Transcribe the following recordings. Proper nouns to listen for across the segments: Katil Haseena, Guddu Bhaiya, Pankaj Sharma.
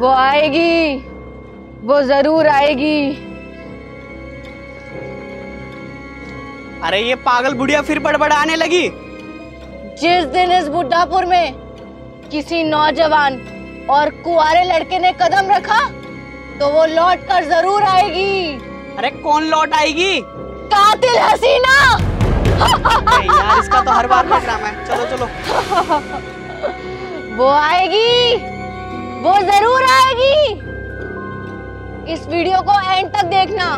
वो आएगी, वो जरूर आएगी। अरे ये पागल बुढ़िया फिर बड़बड़ाने लगी। जिस दिन इस बुढ़ापुर में किसी नौजवान और कुआरे लड़के ने कदम रखा तो वो लौट कर जरूर आएगी। अरे कौन लौट आएगी? कातिल हसीना। यार इसका तो हर बार का ड्रामा है। चलो चलो वो आएगी, वो जरूर आएगी। इस वीडियो को एंड तक देखना,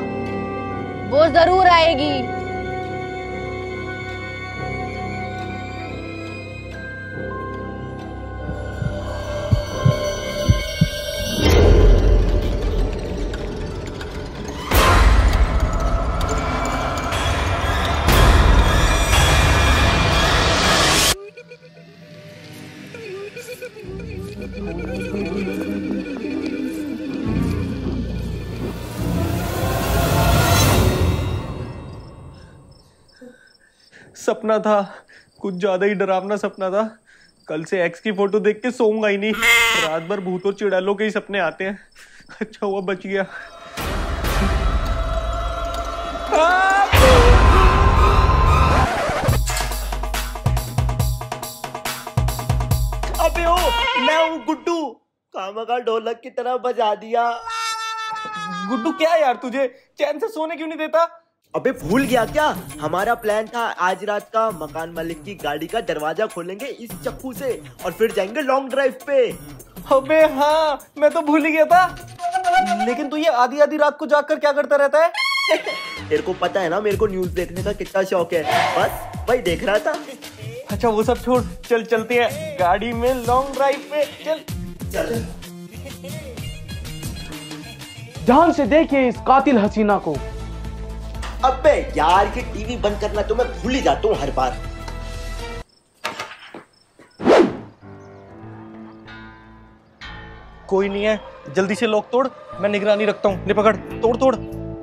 वो जरूर आएगी। सपना था, कुछ ज्यादा ही डरावना सपना था। कल से एक्स की फोटो देख के सोऊंगा ही नहीं। रात भर भूत और चिड़ैलों के ही सपने आते हैं। अच्छा हुआ बच गया। अबे ओ, मैं हूँ गुड्डू। कामका ढोलक की तरह बजा दिया। गुड्डू क्या यार, तुझे चैन से सोने क्यों नहीं देता? अबे भूल गया क्या? हमारा प्लान था आज रात का मकान मालिक की गाड़ी का दरवाजा खोलेंगे इस चक्कू से और फिर जाएंगे लॉन्ग ड्राइव पे। अबे हाँ, मैं तो भूल ही गया था। लेकिन तू ये आधी आधी रात को जाकर क्या करता रहता है? तेरे को पता है ना मेरे को न्यूज देखने का कितना शौक है। बस भाई देख रहा था। अच्छा वो सब छोड़, चल चलते हैं गाड़ी में लॉन्ग ड्राइव पे। चल चल। ध्यान से देखिए इस कातिल हसीना को। अबे यार ये टीवी बंद करना तो मैं भूल ही जाता हूँ हर बार। कोई नहीं है, जल्दी से लॉक तोड़, मैं निगरानी रखता हूँ। ले पकड़, तोड़ तोड़।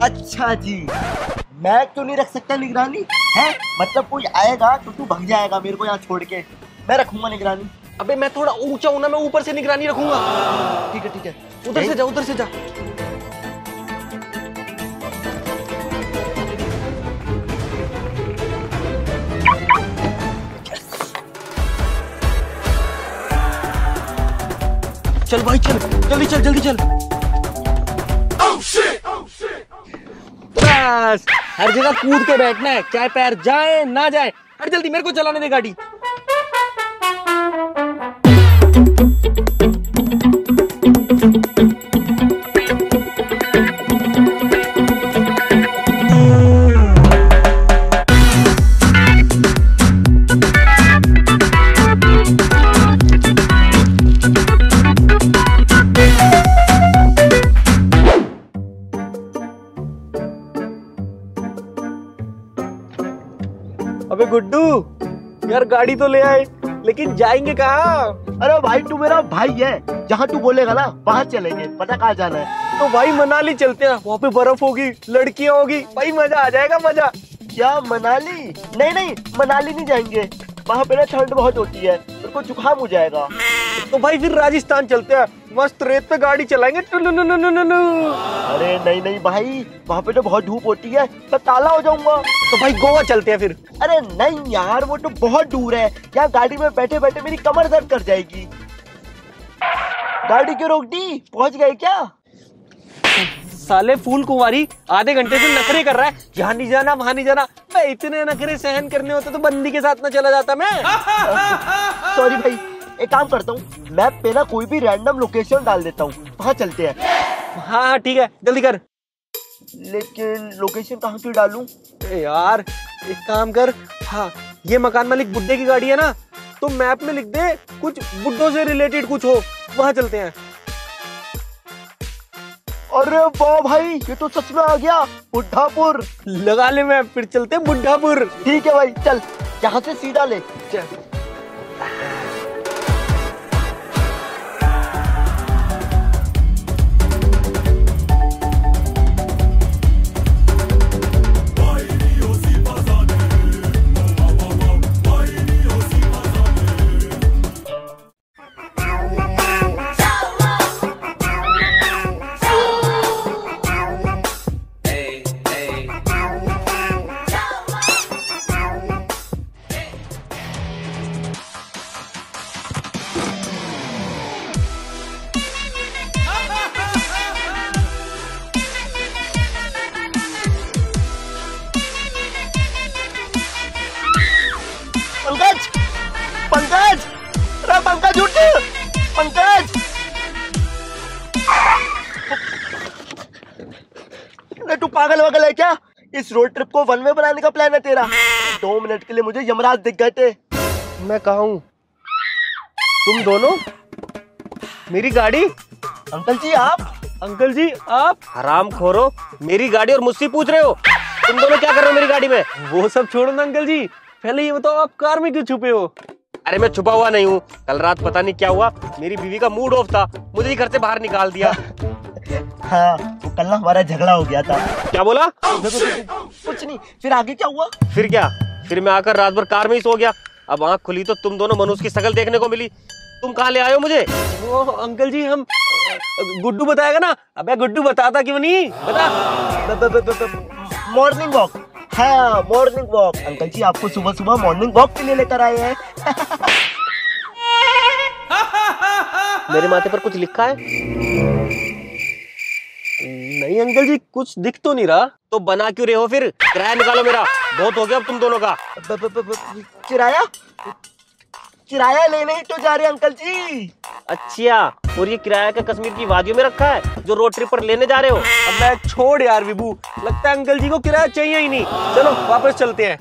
अच्छा जी, मैं क्यों नहीं रख सकता निगरानी? है मतलब कोई आएगा तो तू भाग जाएगा मेरे को यहाँ छोड़ के। मैं रखूंगा निगरानी। अबे मैं थोड़ा ऊंचा हूँ ना, मैं ऊपर से निगरानी रखूंगा। ठीक है ठीक है, उधर से जा, उधर से जा। चल भाई चल, जल्दी चल, जल्दी चल। बस हर जगह कूद के बैठना है, चाहे पैर जाए ना जाए। अरे जल्दी, मेरे को चलाने दे गाड़ी। अबे गुड्डू यार गाड़ी तो ले आए, लेकिन जाएंगे कहाँ? अरे भाई तू मेरा भाई है, जहाँ तू बोलेगा ना वहाँ चलेंगे। पता कहाँ जाना है? तो भाई मनाली चलते हैं, वहाँ पे बर्फ होगी, लड़कियाँ होगी, भाई मजा आ जाएगा। मजा क्या? मनाली? नहीं नहीं मनाली नहीं जाएंगे, वहाँ पे ना ठंड बहुत होती है, मेरे को जुकाम हो जाएगा। तो भाई फिर राजस्थान चलते हैं, मस्त रेत पे गाड़ी चलाएंगे। अरे नहीं नहीं भाई, वहाँ पे तो बहुत धूप होती है, मैं काला हो जाऊंगा। तो भाई गोवा चलते हैं फिर। अरे नहीं यार वो तो बहुत दूर है, यहाँ गाड़ी में बैठे बैठे मेरी कमर दर्द कर जाएगी। गाड़ी क्यों रोक दी? पहुँच गए क्या? साले फूल कुमारी आधे घंटे से नखरे कर रहा है, यहाँ नहीं जाना वहाँ नहीं जाना। मैं इतने नखरे सहन करने होते तो बंदी के साथ ना चला जाता मैं। सॉरी भाई, एक काम करता हूँ, मैप पे ना कोई भी रैंडम लोकेशन डाल देता हूँ, वहाँ चलते हैं। हाँ हाँ ठीक है, जल्दी कर। लेकिन लोकेशन कहाँ क्यों डालूं? यार एक काम कर, हाँ ये मकान मालिक बुड्ढे की गाड़ी है ना, तो मैप में लिख दे कुछ बुड्ढों से रिलेटेड कुछ हो, वहाँ चलते हैं। अरे वाह भाई, ये तो सच में आ गया बुढ़ापुर। लगा ले मैं, फिर चलते हैं बुढ़ापुर। ठीक है भाई चल, यहाँ से सीधा ले चल। गुड्डू, पंकज, अरे तू पागल वागल है क्या? इस रोड ट्रिप को वन वे बनाने का प्लान है तेरा। 2 मिनट के लिए मुझे यमराज दिख गए थे। मैं कहाँ हूँ? तुम दोनों? मेरी गाड़ी? अंकल जी आप? अंकल जी आप? हराम खोरो, मेरी गाड़ी और मुझसे पूछ रहे हो? तुम दोनों क्या कर रहे हो मेरी गाड़ी में? वो सब छोड़ो ना अंकल जी, पहले ये बताओ आप कार में क्यों छुपे हो? अरे मैं छुपा हुआ नहीं हूँ, कल रात पता नहीं क्या हुआ, मेरी बीवी का मूड ऑफ था, मुझे ही घर से बाहर निकाल दिया। हाँ, वो कल ना हमारा झगड़ा हो गया था। क्या बोला? कुछ नहीं। फिर आगे क्या हुआ? फिर क्या? फिर मैं आकर रात भर कार में ही सो गया। अब आँख खुली तो तुम दोनों मनुष्य की शकल देखने को मिली। तुम कहाँ ले आए हो मुझे? वो अंकल जी हम, गुड्डू बताएगा ना। अबे गुड्डू बताता क्यों नहीं? बता। Morning walk. हाँ मॉर्निंग वॉक। अंकल जी आपको सुबह सुबह मॉर्निंग वॉक के लिए लेकर आए हैं। मेरे माथे पर कुछ लिखा है? नहीं अंकल जी कुछ दिख तो नहीं रहा। तो बना क्यों रहे हो फिर? किराया निकालो मेरा, बहुत हो गया अब तुम दोनों का। किराया? किराया लेने ही तो जा रहे अंकल जी। अच्छा, और ये किराया का कश्मीर की वादियों में रखा है जो रोड ट्रिप पर लेने जा रहे हो? अब मैं छोड़ यार विभू, लगता है अंकल जी को किराया चाहिए ही नहीं। चलो वापस चलते हैं।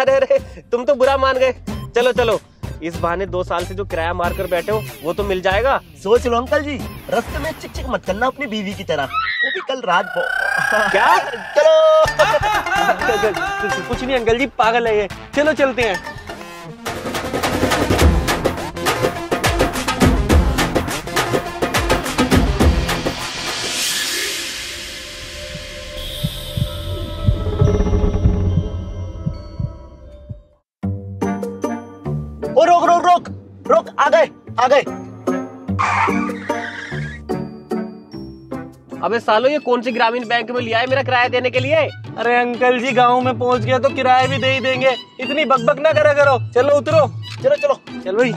अरे अरे तुम तो बुरा मान गए। चलो चलो, इस बहाने 2 साल से जो किराया मार कर बैठे हो वो तो मिल जाएगा। सोच लो अंकल जी, रास्ते में चिक चिक मत करना अपनी बीवी की तरह, वो भी कल रात को। क्या? चलो। कुछ नहीं अंकल जी, पागल है ये। चलो चलते हैं। रोक, आ गए आ गए। अबे सालो, ये कौन सी ग्रामीण बैंक में लिया है मेरा किराया देने के लिए? अरे अंकल जी गांव में पहुंच गया तो किराया भी दे ही देंगे, इतनी बकबक ना करा करो। चलो उतरो। चलो चलो चलो भाई।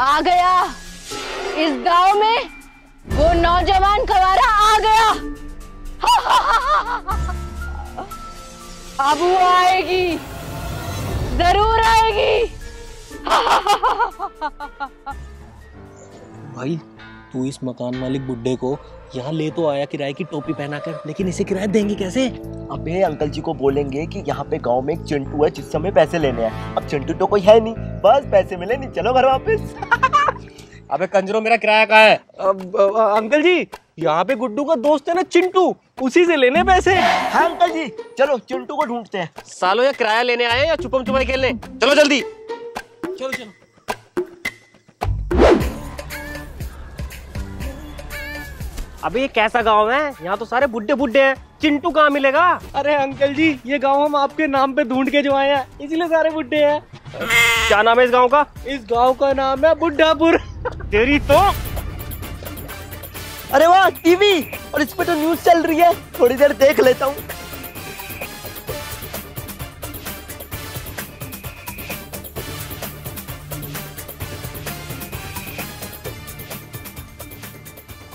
आ गया इस गांव में वो नौजवान कवारा, आ गया। अब वो आएगी, जरूर आएगी। भाई तू इस मकान मालिक बुड्ढे को यहाँ ले तो आया किराए की टोपी पहनाकर, लेकिन इसे किराया देंगे कैसे? अबे अंकल जी को बोलेंगे कि यहाँ पे गांव में एक चिंटू है जिससे हमें पैसे लेने हैं। अब चिंटू तो कोई है नहीं, बस पैसे मिले नहीं, चलो घर वापस। अबे कंजरो, मेरा किराया कहाँ है? अंकल जी यहाँ पे गुड्डू का दोस्त है ना चिंटू, उसी से लेने पैसे। हाँ अंकल जी, चलो चिंटू को ढूंढते हैं। सालो ये किराया लेने आए हैं या छुपम छुपाई खेलने? चलो जल्दी। चलो चलो। अबे ये कैसा गांव है? यहाँ तो सारे बुड्ढे बुड्ढे हैं, चिंटू कहाँ मिलेगा? अरे अंकल जी ये गांव हम आपके नाम पे ढूंढ के जो आए हैं, इसलिए सारे बुड्ढे हैं। क्या नाम है इस गाँव का? इस गाँव का नाम है बुड्ढापुर। तेरी तो। अरे वाह टीवी, और इस पे तो न्यूज चल रही है, थोड़ी देर देख लेता हूँ।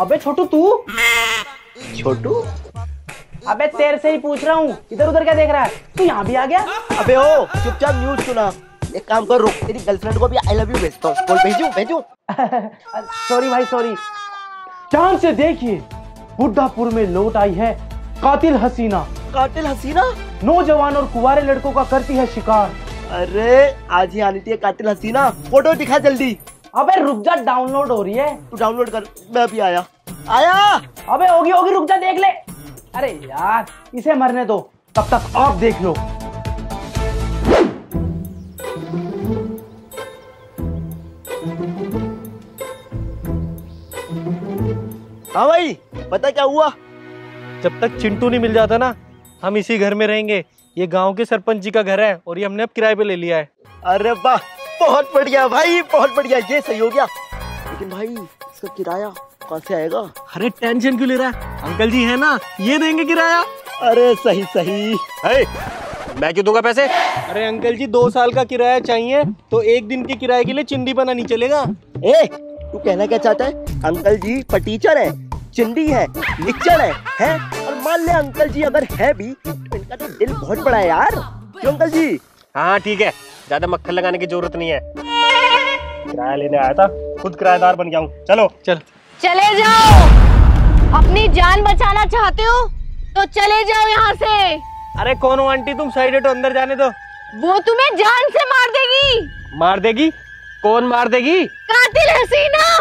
अबे छोटू, तू? छोटू? अबे तेरे से ही पूछ रहा हूँ, इधर उधर क्या देख रहा है? तू यहाँ भी आ गया? अबे ओ चुपचाप न्यूज सुना। एक काम कर, रुक, तेरी गर्लफ्रेंड को भी आई लव यू भेजता हूँ। भेजू। सॉरी भाई सॉरी। चांद से देखिए, बुड्ढापुर में लौट आई है कातिल हसीना। कातिल हसीना? नौजवान और कुंवारे लड़कों का करती है शिकार। अरे आज ही आनी थी कातिल हसीना, फोटो दिखा जल्दी। अबे रुक जा, डाउनलोड हो रही है, तू डाउनलोड कर, मैं अभी आया। आया? अबे होगी होगी, रुक जा देख ले। अरे यार इसे मरने दो, तब तक आप देख लो। हाँ भाई, पता क्या हुआ? जब तक चिंटू नहीं मिल जाता ना, हम इसी घर में रहेंगे। ये गांव के सरपंच जी का घर है और ये हमने अब किराए पे ले लिया है। अरे वाह, बहुत बढ़िया भाई, बहुत बढ़िया, ये सही हो गया। लेकिन भाई इसका किराया कहाँ से आएगा? अरे टेंशन क्यों ले रहा है, अंकल जी है ना, ये देंगे किराया। अरे सही सही। अरे मैं क्यों दूंगा पैसे? अरे अंकल जी 2 साल का किराया चाहिए तो 1 दिन के किराए के लिए चिंदी बना नहीं चलेगा। तू कहना क्या चाहता है? अंकल जी पटीचर है, चिंदी है, निच्चर है, और मान ले अंकल जी अगर है भी तो इनका तो दिल बहुत बड़ा है यार। क्यों अंकल जी? हाँ ठीक है, ज्यादा मक्खन लगाने की जरूरत नहीं है। किराया लेने आया था, खुद किराएदार बन गया हूँ। चलो चले जाओ। अपनी जान बचाना चाहते हो तो चले जाओ यहाँ से। अरे कौन हो आंटी तुम, साइड हटो, अंदर जाने दो। वो तुम्हें जान से मार देगी। मार देगी? कौन मार देगी? कातिल हसीना।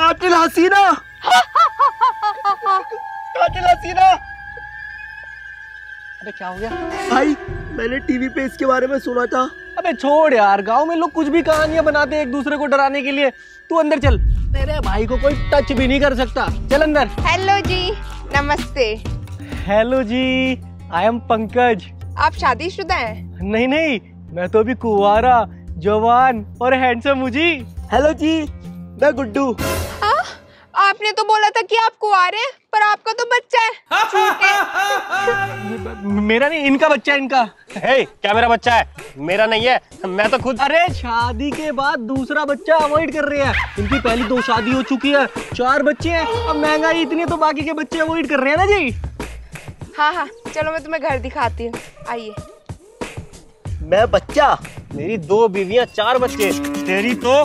कातिल हसीना। कातिल हसीना। अबे क्या हो गया भाई? मैंने टीवी पे इसके बारे में सुना था। अबे छोड़ यार, गांव में लोग कुछ भी कहानियां बनाते हैं एक दूसरे को डराने के लिए। तू अंदर चल, तेरे भाई को कोई टच भी नहीं कर सकता। चल अंदर। हेलो जी, नमस्ते। Hello ji, I am Pankaj. आप शादीशुदा हैं? नहीं नहीं, मैं तो अभी कुंवारा, जवान और हैंडसम हूँ जी। हेलो जी, मैं गुड्डू। आपने तो बोला था कि आप कुंवारे हैं, पर आपका तो बच्चा है। मेरा नहीं, इनका बच्चा है इनका। हे, क्या मेरा बच्चा है? मेरा नहीं है, मैं तो खुद। अरे शादी के बाद दूसरा बच्चा अवॉइड कर रहे हैं। इनकी पहली 2 शादी हो चुकी है, 4 बच्चे हैं। अब महंगाई इतनी तो बाकी के बच्चे अवॉइड कर रहे हैं ना जी। हाँ हाँ चलो, मैं तुम्हें घर दिखाती हूँ, आइए। मैं बच्चा, मेरी 2 बीवियां, 4 बच्चे, तेरी तो।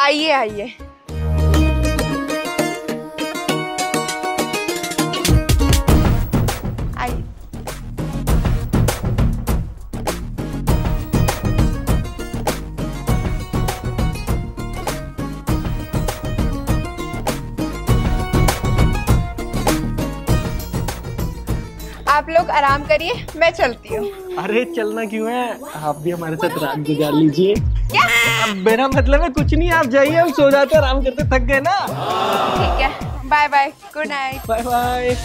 आइए आइए। आप लोग आराम करिए, मैं चलती हूँ। अरे चलना क्यों है, आप भी हमारे साथ रात गुजार लीजिए। क्या? मेरा मतलब है कुछ नहीं, आप जाइए, हम सो जाते हैं, आराम करते, थक गए ना। ठीक है, bye bye, good night. Bye bye.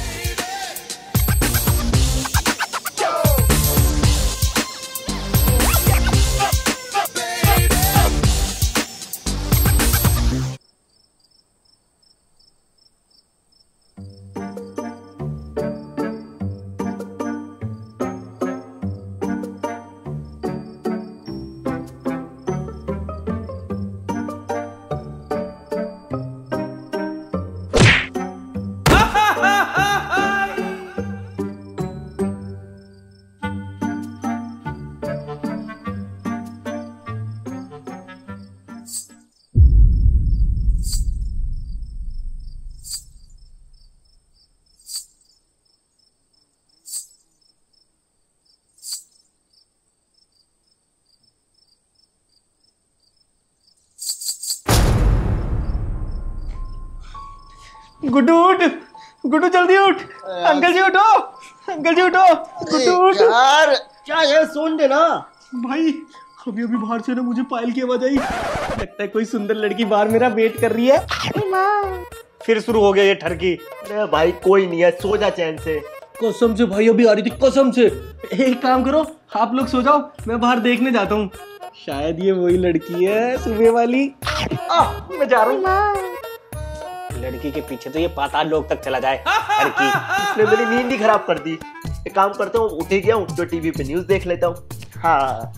Guddu उठ, गुड्डू जल्दी उठ। अंकल जी उठो, अंकल जी उठो। गुड्डू उठ यार, क्या है, सोन देना भाई। अभी अभी बाहर से ना मुझे पायल की आवाज आई, लगता है कोई सुंदर लड़की बाहर मेरा वेट कर रही है। फिर शुरू हो गया ये ठरकी। अरे भाई कोई नहीं है, सो जा चैन से। कसम से भाई अभी आ रही थी, कसम से। एक काम करो, आप लोग सो जाओ, मैं बाहर देखने जाता हूँ, शायद ये वही लड़की है सुबह वाली। मैं जा रहा हूँ। लड़की के पीछे तो ये पाताल लोक तक चला जाए। लड़की इसने मेरी नींद ही खराब कर दी। एक काम करता हूँ, उठे गया हूँ तो टीवी पे न्यूज देख लेता हूँ। हाँ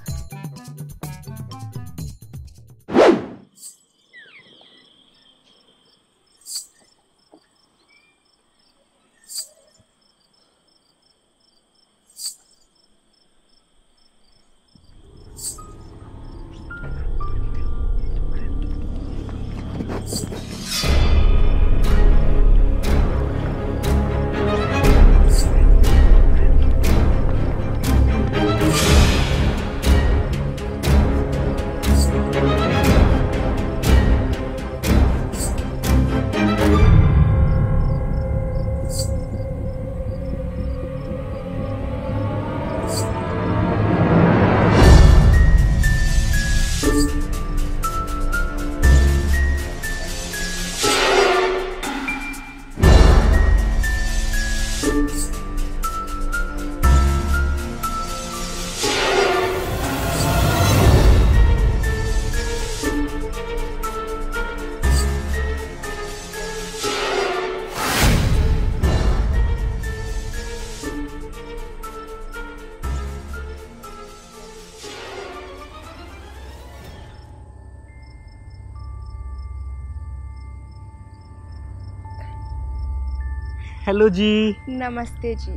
हेलो जी। नमस्ते जी।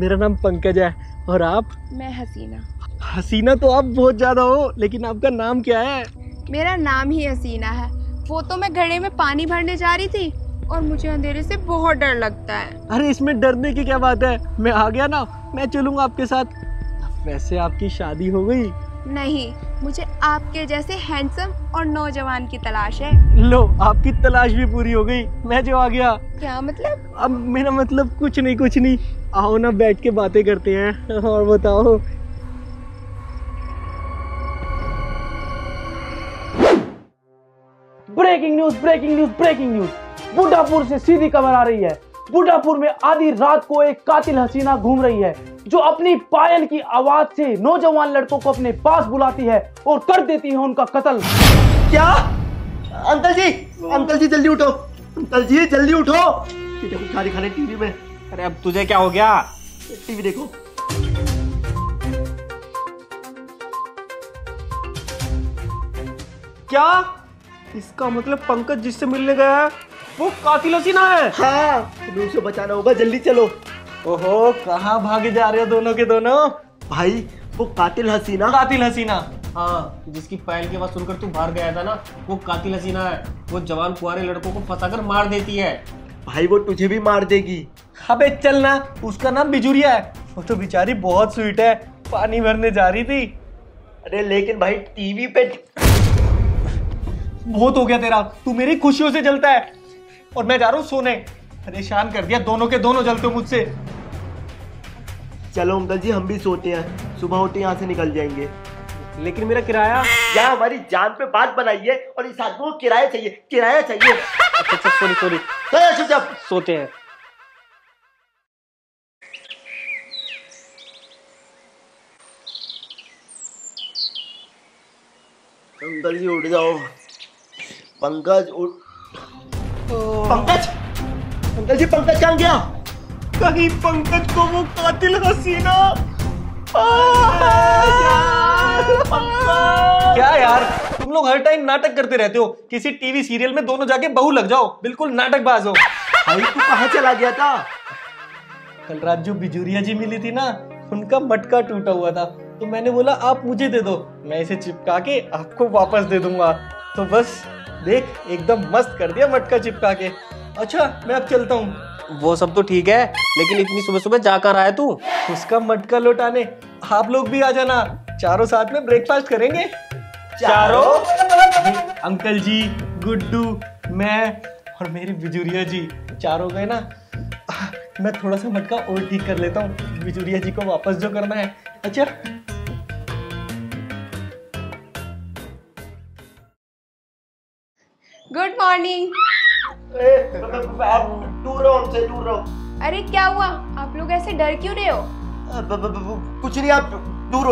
मेरा नाम पंकज है और आप? मैं हसीना। हसीना तो आप बहुत ज्यादा हो, लेकिन आपका नाम क्या है? मेरा नाम ही हसीना है। वो तो मैं घड़े में पानी भरने जा रही थी और मुझे अंधेरे से बहुत डर लगता है। अरे इसमें डरने की क्या बात है, मैं आ गया ना, मैं चलूंगा आपके साथ। वैसे आपकी शादी हो गई? नहीं, मुझे आपके जैसे हैंडसम और नौजवान की तलाश है। लो, आपकी तलाश भी पूरी हो गई, मैं जो आ गया। क्या मतलब? अब मेरा मतलब कुछ नहीं कुछ नहीं, आओ ना बैठ के बातें करते हैं। और बताओ। Breaking news breaking news breaking news, Buddhapur से सीधी खबर आ रही है। बुड्ढापुर में आधी रात को एक कातिल हसीना घूम रही है जो अपनी पायल की आवाज से नौजवान लड़कों को अपने पास बुलाती है और कर देती है उनका कत्ल। क्या? अंकल जी जल्दी उठो, अंकल जी जल्दी उठो, क्या दिखा रहे टीवी में। अरे अब तुझे क्या हो गया, टीवी देखो। क्या इसका मतलब पंकज जिससे मिलने गया वो कातिल हसीना है? हाँ, तुम्हें उसे बचाना होगा, जल्दी चलो। ओहो, कहाँ भागे जा रहे हो दोनों के दोनों? भाई वो कातिल हसीना हाँ, जिसकी पायल की आवाज सुनकर तू भाग गया था ना, वो कातिल हसीना है। वो जवान कुंवारे लड़कों को फंसाकर मार देती है। भाई वो तुझे भी मार देगी। अबे चल ना, उसका नाम बिजुरिया है। वो तो बेचारी बहुत स्वीट है, पानी भरने जा रही थी। अरे लेकिन भाई टीवी पे बहुत हो गया तेरा, तू मेरी खुशियों से जलता है और मैं जा रहा हूँ सोने। परेशान कर दिया, दोनों के दोनों जलते हो मुझसे। चलो अंकल जी हम भी सोते हैं, सुबह उठे यहाँ से निकल जाएंगे। लेकिन मेरा किराया? यहाँ हमारी जान पे बात बनाइए और इस आदमी को किराया चाहिए। अच्छा सॉरी, सोते हैं। अंकल जी उठ जाओ। पंकज पंकज, अंकल जी पंकज कहाँ गया? कहीं पंकज को वो कातिल हसीना। क्या यार तुम लोग हर टाइम नाटक करते रहते हो, किसी टीवी सीरियल में दोनों जाके बहू लग जाओ, बिल्कुल नाटकबाज हो। भाई तू कहाँ चला गया था? कल रात जो बिजुरिया जी मिली थी ना, उनका मटका टूटा हुआ था, तो मैंने बोला आप मुझे दे दो, मैं इसे चिपका के आपको वापस दे दूंगा। तो बस देख एकदम मस्त कर दिया मटका चिपका के। अच्छा मैं अब चलता हूँ। वो सब तो ठीक है, लेकिन इतनी सुबह सुबह जाकर आया तू? उसका मटका लौटाने। आप लोग भी आ जाना, चारों साथ में ब्रेकफास्ट करेंगे। चारों? अंकल जी, गुड्डू, मैं और मेरी बिजुरिया जी, चारों गए ना। मैं थोड़ा सा मटका और ठीक कर लेता हूँ, बिजुरिया जी को वापस जो करना है। अच्छा गुड मॉर्निंग। दूर रहो। अरे क्या हुआ, आप लोग ऐसे डर क्यों रहे हो? कुछ नहीं, आप दूर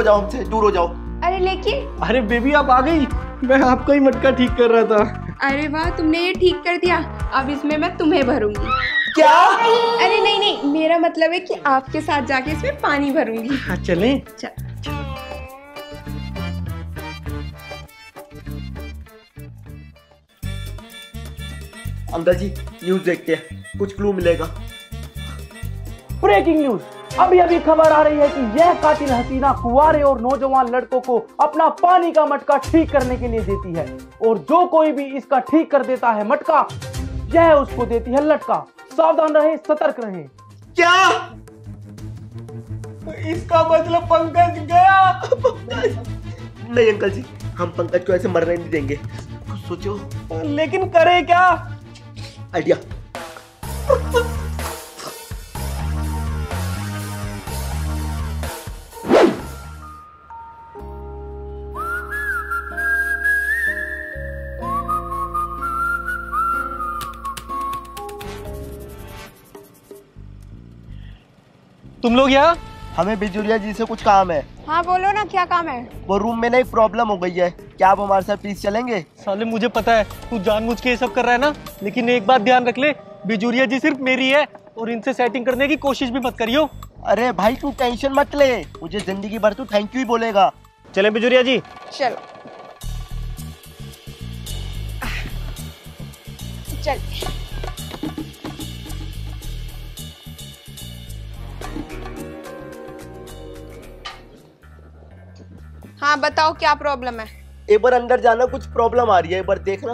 हो जाओ। अरे लेकिन। अरे बेबी आप आ गई, मैं आपका ही मटका ठीक कर रहा था। अरे वाह तुमने ये ठीक कर दिया, अब इसमें मैं तुम्हें भरूंगी। क्या? अरे नहीं, मेरा मतलब है कि आपके साथ जाके इसमें पानी भरूंगी। हाँ चलें। अंकल जी न्यूज देखते हैं, कुछ क्लू मिलेगा। ब्रेकिंग न्यूज, अभी खबर आ रही है कि यह कातिल हसीना कुंवारे और नौजवान लड़कों को अपना पानी का मटका ठीक करने के लिए देती है, और जो कोई भी इसका ठीक कर देता है मटका, यह उसको देती है लटका। सावधान रहे, सतर्क रहे। क्या इसका मतलब पंकज गया? नहीं अंकल जी, हम पंकज को ऐसे मरने नहीं देंगे। कुछ सोचो। लेकिन करे क्या? आइडिया। तुम लोग यहाँ? हमें बिजुरिया जी से कुछ काम है। हाँ बोलो ना, क्या काम है? वो रूम में ना एक प्रॉब्लम हो गई है, क्या आप हमारे साथ प्लीज चलेंगे? साले मुझे पता है तू जानबूझ के ये सब कर रहा है ना, लेकिन एक बात ध्यान रख ले, बिजुरिया जी सिर्फ मेरी है और इनसे सेटिंग करने की कोशिश भी मत करियो। अरे भाई तू टेंशन मत ले, मुझे जिंदगी भर तू थैंक यू ही बोलेगा। चलें बिजुरिया जी? चलो चल। हाँ बताओ क्या प्रॉब्लम है। एक बार अंदर जाना, कुछ प्रॉब्लम आ रही है, एक बार देखना।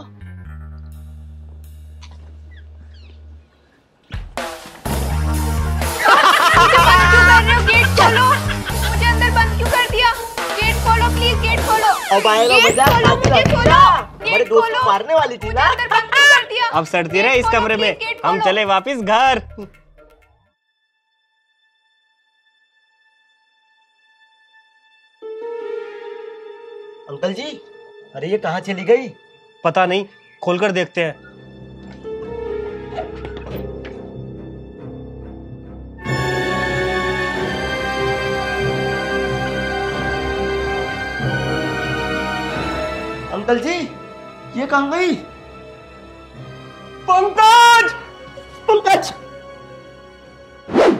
गेट खोलो, मुझे अंदर बंद क्यों कर दिया? गेट खोलो प्लीज, गेट खोलो। अब आएगा मजा। हमारे दोस्त मारने वाली थी ना, अंदर बंद क्यों कर दिया? अब सड़ती रहे इस कमरे में, हम चले वापस घर। अंकल जी, अरे ये कहाँ चली गई? पता नहीं, खोलकर देखते हैं। अंकल जी, ये कहाँ गई? पंकज, पंकज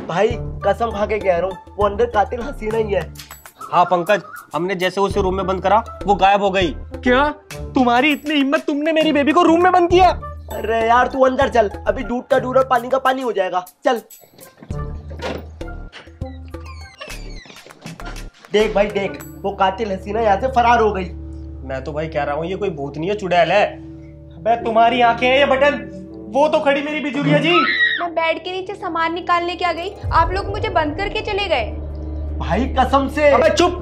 भाई कसम खा के कह रहा हूँ, वो अंदर कातिल हसीना ही है। हाँ पंकज, हमने जैसे उसे रूम में बंद करा वो गायब हो गई। क्या तुम्हारी इतनी हिम्मत, तुमने मेरी बेबी को रूम में बंद किया? अरे यार तू अंदर चल, अभी दूध का दूध और पानी का पानी हो जाएगा। चल देख भाई देख, वो कातिल हसीना यहाँ से फरार हो गई। मैं तो भाई कह रहा हूँ ये कोई भूत नहीं है, चुड़ैल है। मैं तुम्हारी आंखें हैं ये बटन, वो तो खड़ी मेरी बिजुरिया जी। मैं बेड के नीचे सामान निकालने के आ गई, आप लोग मुझे बंद करके चले गए। भाई कसम से। अबे चुप,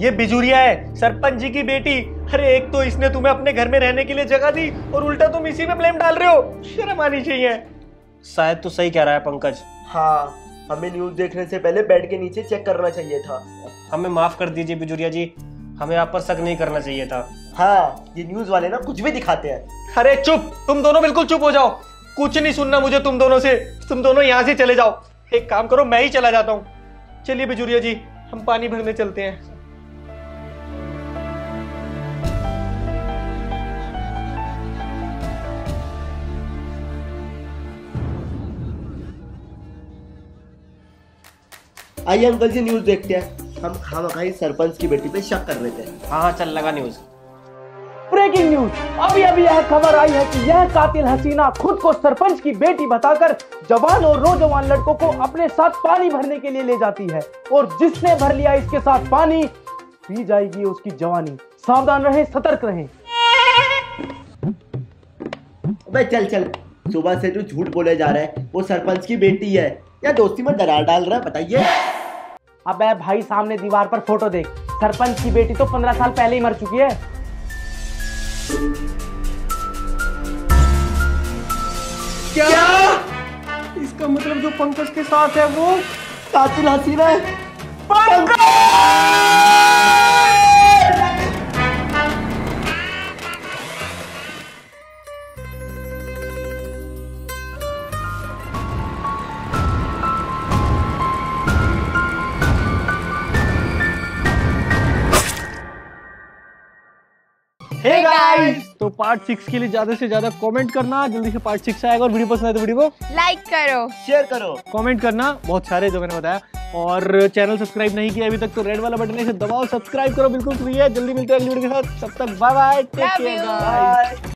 ये बिजुरिया है सरपंच जी की बेटी। अरे एक तो इसने तुम्हें अपने घर में रहने के लिए जगह दी और उल्टा तुम इसी में ब्लेम डाल रहे हो, शर्म आनी चाहिए। शायद तो सही कह रहा है पंकज। हाँ, हमें न्यूज देखने से पहले बेड के नीचे चेक करना चाहिए था। हमें माफ कर दीजिए बिजुरिया जी, हमें आप पर शक नहीं करना चाहिए था। हाँ, ये न्यूज वाले ना कुछ भी दिखाते हैं। अरे चुप, तुम दोनों बिल्कुल चुप हो जाओ, कुछ नहीं सुनना मुझे तुम दोनों से। तुम दोनों यहाँ से चले जाओ, एक काम करो मैं ही चला जाता हूँ। चलिए बिजुरिया जी, हम पानी भरने चलते हैं। आइए अंकल जी न्यूज देखते हैं। हम खामखाई सरपंच की बेटी पे शक कर रहे थे। हाँ, चल लगा न्यूज। ब्रेकिंग न्यूज, अभी अभी यह खबर आई है कि यह कातिल हसीना खुद को सरपंच की बेटी बताकर जवान और नौजवान लड़कों को अपने साथ पानी भरने के लिए ले जाती है, और जिसने भर लिया इसके साथ पानी, पी जाएगी उसकी जवानी। सावधान रहें, सतर्क रहें। अबे चल चल, सुबह से जो झूठ बोले जा रहा है वो सरपंच की बेटी है या दोस्ती में दरार डाल रहा है बताइए। अबे भाई सामने दीवार पर फोटो देख, सरपंच की बेटी तो 15 साल पहले ही मर चुकी है। क्या? इसका मतलब जो पंकज के साथ है वो कातिल हसीना है। Hey guys! तो पार्ट 6 के लिए ज्यादा से ज्यादा कमेंट करना, जल्दी से पार्ट 6 आएगा। और वीडियो पसंद आए तो वीडियो को लाइक करो, शेयर करो, कमेंट करना, बहुत सारे जो मैंने बताया। और चैनल सब्सक्राइब नहीं किया अभी तक तो रेड वाला बटन इसे दबाओ, सब्सक्राइब करो, बिल्कुल फ्री है। जल्दी मिलते हैं अगली वीडियो के साथ, तब तक bye bye, take care guys.